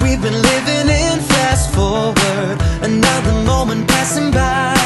We've been living in fast forward, another moment passing by.